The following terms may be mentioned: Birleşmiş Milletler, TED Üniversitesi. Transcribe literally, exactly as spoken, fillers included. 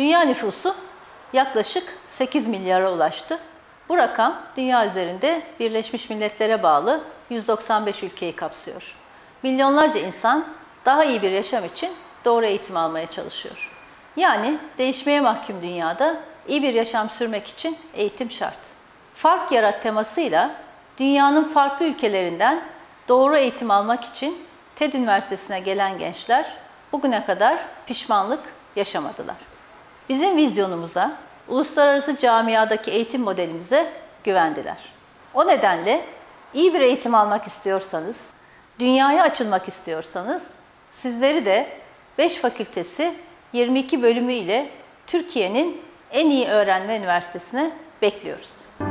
Dünya nüfusu yaklaşık sekiz milyara ulaştı. Bu rakam dünya üzerinde Birleşmiş Milletler'e bağlı yüz doksan beş ülkeyi kapsıyor. Milyonlarca insan daha iyi bir yaşam için doğru eğitim almaya çalışıyor. Yani değişmeye mahkum dünyada iyi bir yaşam sürmek için eğitim şart. Fark yarat temasıyla dünyanın farklı ülkelerinden doğru eğitim almak için TED Üniversitesi'ne gelen gençler bugüne kadar pişmanlık yaşamadılar. Bizim vizyonumuza, uluslararası camiadaki eğitim modelimize güvendiler. O nedenle iyi bir eğitim almak istiyorsanız, dünyaya açılmak istiyorsanız sizleri de beş fakültesi yirmi iki bölümü ile Türkiye'nin en iyi öğrenme üniversitesine bekliyoruz.